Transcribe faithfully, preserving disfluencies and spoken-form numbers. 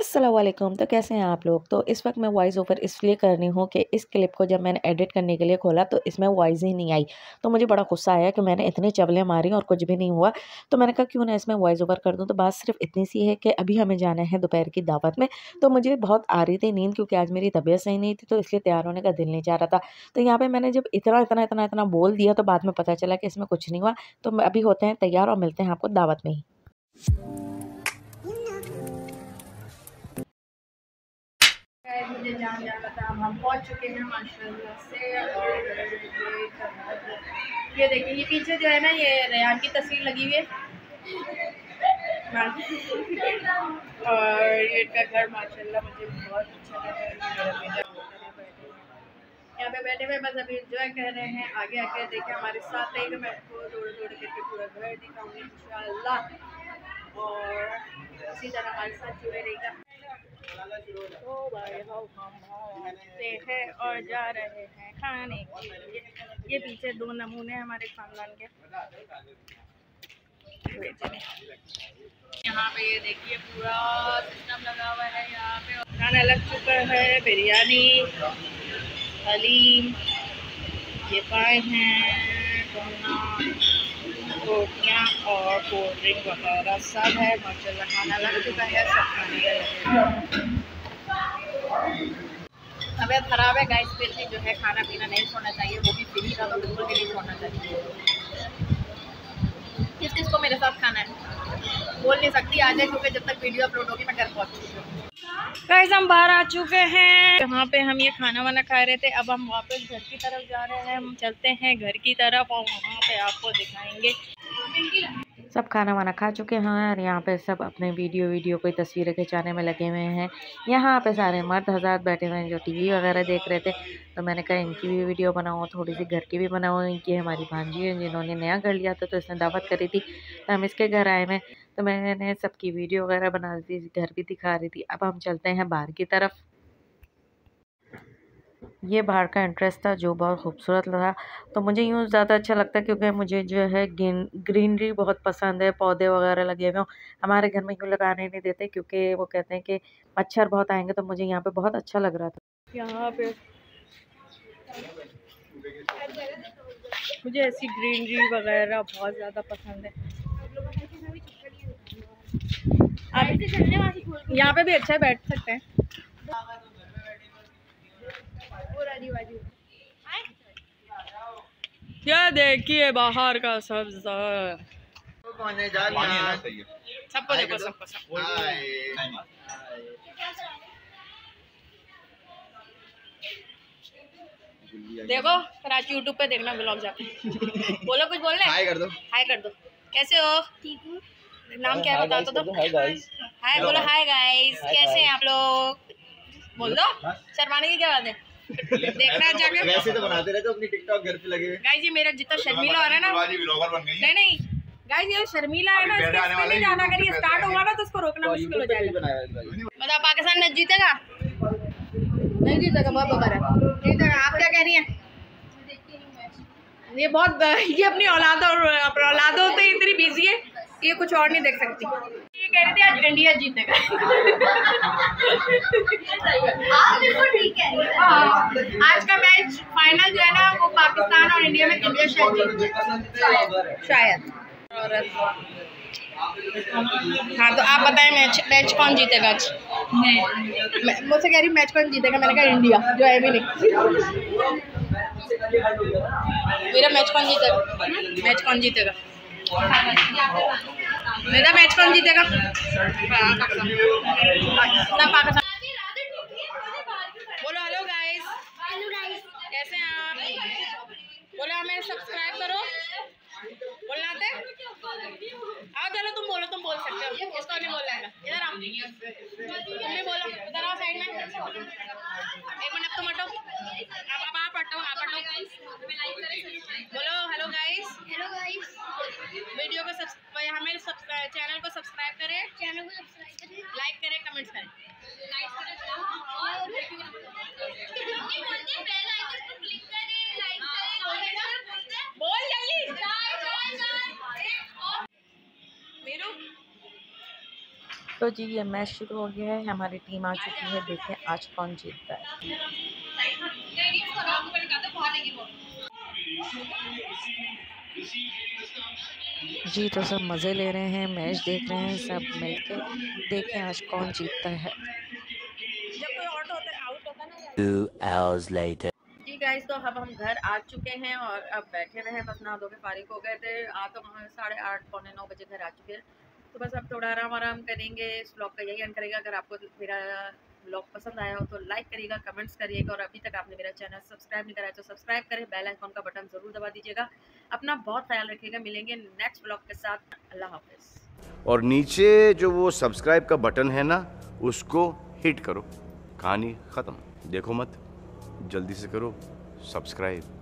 अस्सलामुअलैकुम। तो कैसे हैं आप लोग। तो इस वक्त मैं वॉइस ओवर इसलिए कर रही हूँ कि इस क्लिप को जब मैंने एडिट करने के लिए खोला तो इसमें वॉइस ही नहीं आई, तो मुझे बड़ा गुस्सा आया कि मैंने इतने चबले मारी और कुछ भी नहीं हुआ। तो मैंने कहा क्यों ना इसमें वॉइस ओवर कर दूँ। तो बात सिर्फ इतनी सी है कि अभी हमें जाना है दोपहर की दावत में। तो मुझे बहुत आ रही थी नींद, क्योंकि आज मेरी तबीयत सही नहीं थी, तो इसलिए तैयार होने का दिल नहीं चाह रहा था। तो यहाँ पर मैंने जब इतना इतना इतना इतना बोल दिया तो बाद में पता चला कि इसमें कुछ नहीं हुआ। तो अभी होते हैं तैयार और मिलते हैं आपको दावत में ही। मुझे जान जाना था, हम पहुंच चुके हैं माशाल्लाह से। और ये देखिए, ये पीछे जो है ना, ये रेहान की तस्वीर लगी हुई है और ये इनका घर माशाल्लाह मुझे बहुत अच्छा लगा। यहाँ पे बैठे हुए बस अभी इंजॉय कर रहे हैं। आगे आके देखें, हमारे साथ रहेंगे। मैं आपको दौड़ दौड़ करके पूरा घर दिखाऊंगी इंशाल्लाह, और इसी तरह हमारे साथ जुड़े रहेगा। तो भाई खाते हैं और जा रहे हैं खाने के लिए। ये पीछे दो नमूने हमारे खानदान के। यहाँ पे ये देखिए पूरा सिस्टम लगा हुआ है। यहाँ पे खाना लग चुका है, बिरयानी, हलीम, ये पाए हैं, रोटियाँ और कोल्ड ड्रिंक वगैरह सब है माशाल्लाह। खाना लग चुका है, सब खाने का। तबीयत ख़राब है गाइस, फिर भी जो है खाना पीना नहीं छोड़ना चाहिए, वो भी फ्री का तो बिल्कुल भी नहीं छोड़ना चाहिए। किस किस को मेरे साथ खाना है बोल नहीं सकती आ जाए, क्योंकि जब तक वीडियो अपलोड होगी मैं घर पहुँच चुकी हूँ। गाइस हम बाहर आ चुके हैं, यहाँ पे हम ये खाना वाना खा रहे थे। अब हम वापस घर की तरफ जा रहे हैं। हम चलते हैं घर की तरफ और वहाँ पे आपको दिखाएंगे। सब खाना वाना खा चुके हैं और यहाँ पे सब अपने वीडियो वीडियो कोई तस्वीरें खिंचाने में लगे हुए हैं। यहाँ पे सारे मर्द हज़रात बैठे हुए हैं जो टीवी वगैरह देख रहे थे। तो मैंने कहा इनकी भी वीडियो बनाओ, थोड़ी सी घर की भी बनाओ। इनकी हमारी भांजी है जिन्होंने नया घर लिया था, तो इसने दावत करी थी, तो हम इसके घर आए हुए, तो मैंने सबकी वीडियो वगैरह बना दी, घर भी दिखा रही थी। अब हम चलते हैं बाहर की तरफ। ये बाहर का एंट्रेंस था जो बहुत खूबसूरत लगा। तो मुझे यूँ ज़्यादा अच्छा लगता है क्योंकि मुझे जो है ग्रीनरी बहुत पसंद है, पौधे वगैरह लगे हुए हों। हमारे घर में यूँ लगाने नहीं देते क्योंकि वो कहते हैं कि मच्छर बहुत आएंगे, तो मुझे यहाँ पे बहुत अच्छा लग रहा था। यहाँ पे मुझे ऐसी ग्रीनरी वगैरह बहुत ज़्यादा पसंद है। यहाँ पे भी अच्छा बैठ सकते हैं। क्या देखिए बाहर का सब्जा, सबको देखो, सबको सबको देखो। कराची यूट्यूब पे देखना ब्लॉग जाते बोलो, कुछ बोलना है। हाय कर दो, हाय कर दो। कैसे हो? ठीक हूँ। नाम क्या है बता दो। तो हाय गाइस, हाय बोलो। हाय गाइस, कैसे हैं आप लोग बोल दो। शर्माने की क्या बात है, देखना जाके। वैसे तो बनाते रहते हो अपनी टिकटॉक घर पे लगे हुए। गाइस ये मेरा जितना शर्मिला हो रहा है ना, व्लॉगर बन गई है। नहीं नहीं गाइस ये शर्मिला है ना, इसको नहीं जाना करिए। स्टार्ट होगा ना तो उसको रोकना मुश्किल हो जाएगा। मतलब पाकिस्तान नहीं जीतेगा, नहीं जीतेगा। बहुत बकरा है। आप क्या कह रही हैं? ये बहुत ये अपनी औलाद और औलादों से इतनी बिजी है, ये कुछ और नहीं देख सकती। ये कह रहे थे आज इंडिया जीतेगा। आप बिल्कुल ठीक है। आज का मैच फाइनल जो है ना, वो पाकिस्तान और इंडिया में इंडिया शायद शायद और हाँ। तो आप बताएं मैच मैच कौन जीतेगा आज? मुझसे कह रही मैच कौन जीतेगा, मैंने कहा इंडिया जो है भी नहीं। मेरा मैच कौन जीतेगा, मैच कौन जीतेगा, मेरा मैच कौन जीतेगा? पाकिस्तान। बोलो हेलो गाइस, कैसे हैं आप? बोलो हमें सब्सक्राइब करो। बोलना थे आओ, चलो तुम बोलो, तुम बोल सकते हो। इसको नहीं बोलना है, इधर आओ, तुम भी बोलो। इधर आओ साइड में, एक मिनट। तुम हटो, आप आप हटो, आप हटो। बोलो hello guys, hello guys. Video को सब्सक्राइब, हमारे सब्सक्राइब चैनल को सब्सक्राइब करें, चैनल को सब्सक्राइब करें, लाइक करें, कमेंट्स करें, लाइक करें। बोल जल्दी मेरू। तो जी ये मैच शुरू हो गया है, हमारी टीम आ चुकी है, देखें आज कौन जीतता है। जी तो सब मज़े ले रहे हैं, मैच देख रहे हैं सब मिलके, देखें आज कौन जीतता है। जी गाइस तो अब हम घर आ चुके हैं और अब बैठे रहे, बस नहा धो के फारिग हो गए थे, आ तो हम साढ़े आठ पौने नौ बजे घर आ चुके हैं। तो बस अब थोड़ा आराम आराम करेंगे, इस ब्लॉग का यही एंड करेगा। अगर आपको मेरा ब्लॉग पसंद आया हो तो लाइक करिएगा, कमेंट्स करिएगा, और अभी तक आपने मेरा चैनल सब्सक्राइब नहीं कराया तो सब्सक्राइब करें, बेल आइकॉन का बटन ज़रूर दबा दीजिएगा। अपना बहुत ख्याल रखिएगा, मिलेंगे नेक्स्ट ब्लॉग के साथ, अल्लाह हाफिज़। और नीचे जो वो सब्सक्राइब का बटन है ना, उसको हिट करो, कहानी ख़त्म। देखो मत, जल्दी से करो सब्सक्राइब।